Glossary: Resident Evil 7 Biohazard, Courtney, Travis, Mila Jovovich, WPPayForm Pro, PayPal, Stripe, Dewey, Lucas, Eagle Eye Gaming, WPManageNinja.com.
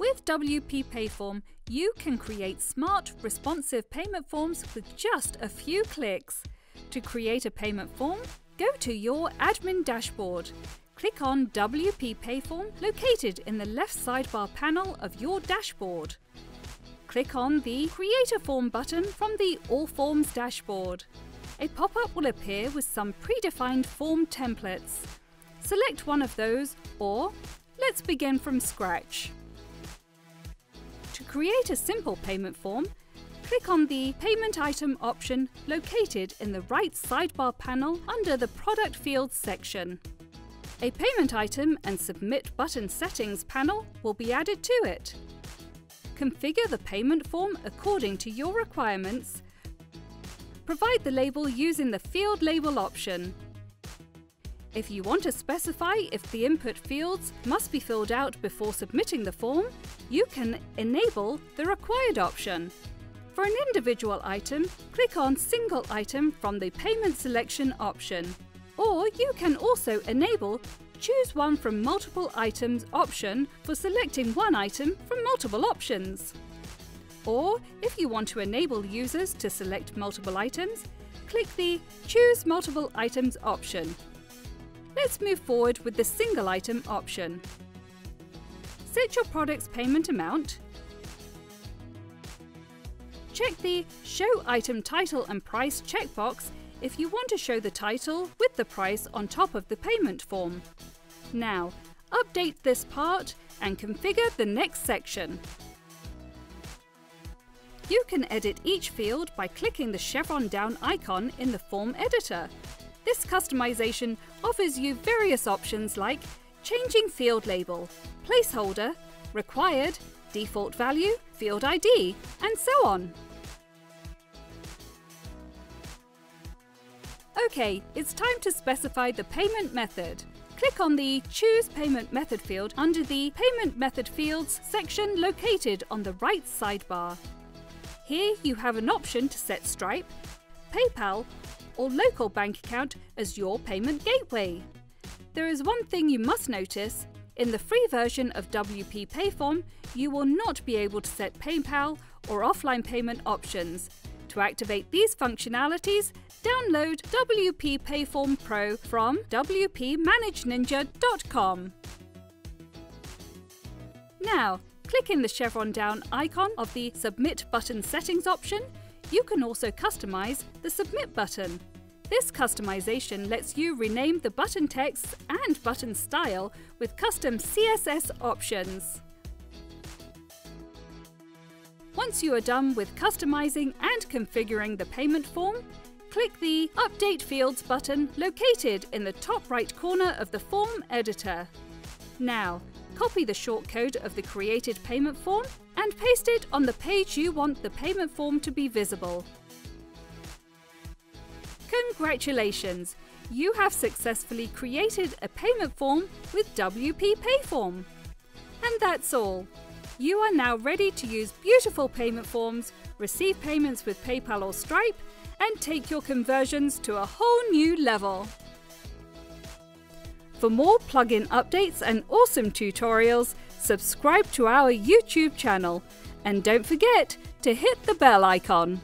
With WPPayForm, you can create smart, responsive payment forms with just a few clicks. To create a payment form, go to your admin dashboard. Click on WPPayForm located in the left sidebar panel of your dashboard. Click on the Create a Form button from the All Forms dashboard. A pop-up will appear with some predefined form templates. Select one of those, or let's begin from scratch. To create a simple payment form, click on the Payment Item option located in the right sidebar panel under the Product Field section. A Payment Item and Submit Button Settings panel will be added to it. Configure the payment form according to your requirements. Provide the label using the Field Label option. If you want to specify if the input fields must be filled out before submitting the form, you can enable the Required option. For an individual item, click on Single Item from the Payment Selection option. Or you can also enable Choose One from Multiple Items option for selecting one item from multiple options. Or, if you want to enable users to select multiple items, click the Choose Multiple Items option. Let's move forward with the Single Item option. Set your product's payment amount. Check the Show Item Title and Price checkbox if you want to show the title with the price on top of the payment form. Now, update this part and configure the next section. You can edit each field by clicking the chevron down icon in the form editor. This customization offers you various options like changing field label, placeholder, required, default value, field ID, and so on. Okay, it's time to specify the payment method. Click on the Choose Payment Method field under the Payment Method Fields section located on the right sidebar. Here you have an option to set Stripe, PayPal, or local bank account as your payment gateway. There is one thing you must notice. In the free version of WPPayForm, you will not be able to set PayPal or offline payment options. To activate these functionalities, download WPPayForm Pro from WPManageNinja.com. Now, clicking the chevron down icon of the Submit Button Settings option, you can also customize the Submit button. This customization lets you rename the button text and button style with custom CSS options. Once you are done with customizing and configuring the payment form, click the Update Fields button located in the top right corner of the form editor. Now, copy the shortcode of the created payment form and paste it on the page you want the payment form to be visible. Congratulations! You have successfully created a payment form with WPPayForm. And that's all. You are now ready to use beautiful payment forms, receive payments with PayPal or Stripe, and take your conversions to a whole new level. For more plugin updates and awesome tutorials, subscribe to our YouTube channel, and don't forget to hit the bell icon.